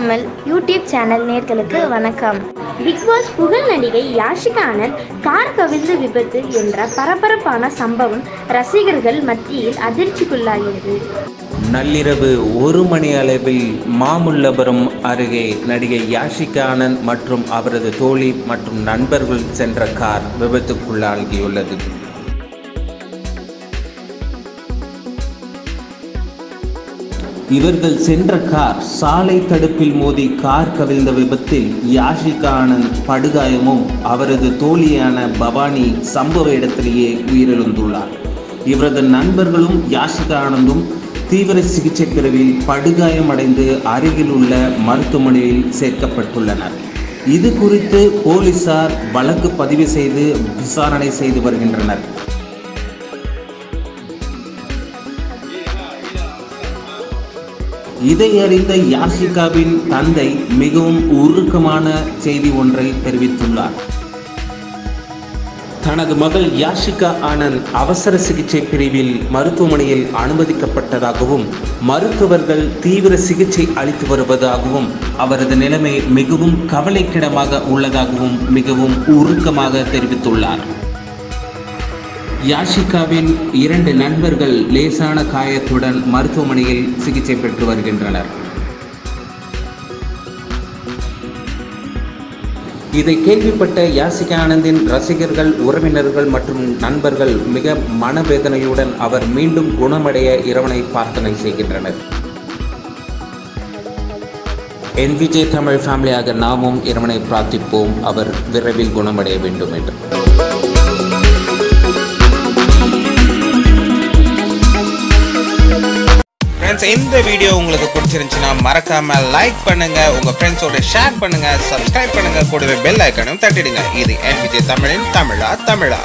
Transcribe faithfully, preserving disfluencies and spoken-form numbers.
அமல் YouTube channel நேயர்களுக்கு வணக்கம். பிக் பாஸ் புகழ் நடிகை யாஷிகா ஆனந்த் கார் கவிழ்ந்து விபத்து என்ற பரபரப்பான சம்பவம் ரசிகர்கள் மத்தியில் அதிர்ச்சிக்குள்ளாகிறது. நள்ளிரவு ஒரு மணி அளவில் மாமல்லபுரம் அருகே நடிகை யாஷிகா ஆனந்த் மற்றும் அவரது தோழி மற்றும் நண்பர்கள் சென்ற கார் விபத்துக்குள்ளாகியுள்ளது. இவர்கள் சென்ற கார் சாலை தடுப்பில் மோதி கார் கவிழ்ந்த விபத்தில் யாஷிகா ஆனந்த் படுகாயமும் அவரது தோழியான பவானி சம்பவ இடத்திலேயே உயிரிழந்துள்ளார். இவரது நண்பர்களும் யாஷிகா ஆனந்தும் தீவிர சிகிச்சை பிரிவில் படுகாயமடைந்து அருகில் உள்ள மருத்துவமனையில் சேர்க்கப்பட்டுள்ளனர். இது குறித்து போலீசார் வழக்கு பதிவு செய்து விசாரணை செய்து வருகின்றனர். இதை அறிந்த யாஷிகாவின் தந்தை மிகவும் உருக்கமான செய்தி ஒன்றை தெரிவித்துள்ளார். தனது மகள் யாஷிகா ஆனந்த் அவசர சிகிச்சை பிரிவில் மருத்துவமனையில் அனுமதிக்கப்பட்டதாகவும் மருத்துவர்கள் தீவிர சிகிச்சை அளித்து வருவதாகவும் அவரது நிலைமை மிகவும் கவலைக்கிடமாக உள்ளதாகவும் மிகவும் உருக்கமாக தெரிவித்துள்ளார். யாஷிகாவின் இரண்டு நண்பர்கள் லேசான காயத்துடன் மருத்துவமனையில் சிகிச்சை பெற்று வருகின்றனர். இதை கேள்விப்பட்ட யாஷிகா ஆனந்தின் ரசிகர்கள், உறவினர்கள் மற்றும் நண்பர்கள் மிக மனவேதனையுடன் அவர் மீண்டும் குணமடைய இறைவனை பிரார்த்தனை செய்கின்றனர். என் விஜய் தமிழ் ஃபேமிலியாக நாமும் இறைவனை பிரார்த்திப்போம், அவர் விரைவில் குணமடைய வேண்டும் என்று. இந்த வீடியோ உங்களுக்கு பிடிச்சிருந்துச்சுன்னா மறக்காம லைக் பண்ணுங்க, உங்க ஃப்ரெண்ட்ஸோட ஷேர் பண்ணுங்க, சப்ஸ்கிரைப் பண்ணுங்க, கூடவே பெல் ஐக்கனும் தட்டிடுங்க. இது என் விஜய் தமிழின் தமிழா தமிழா.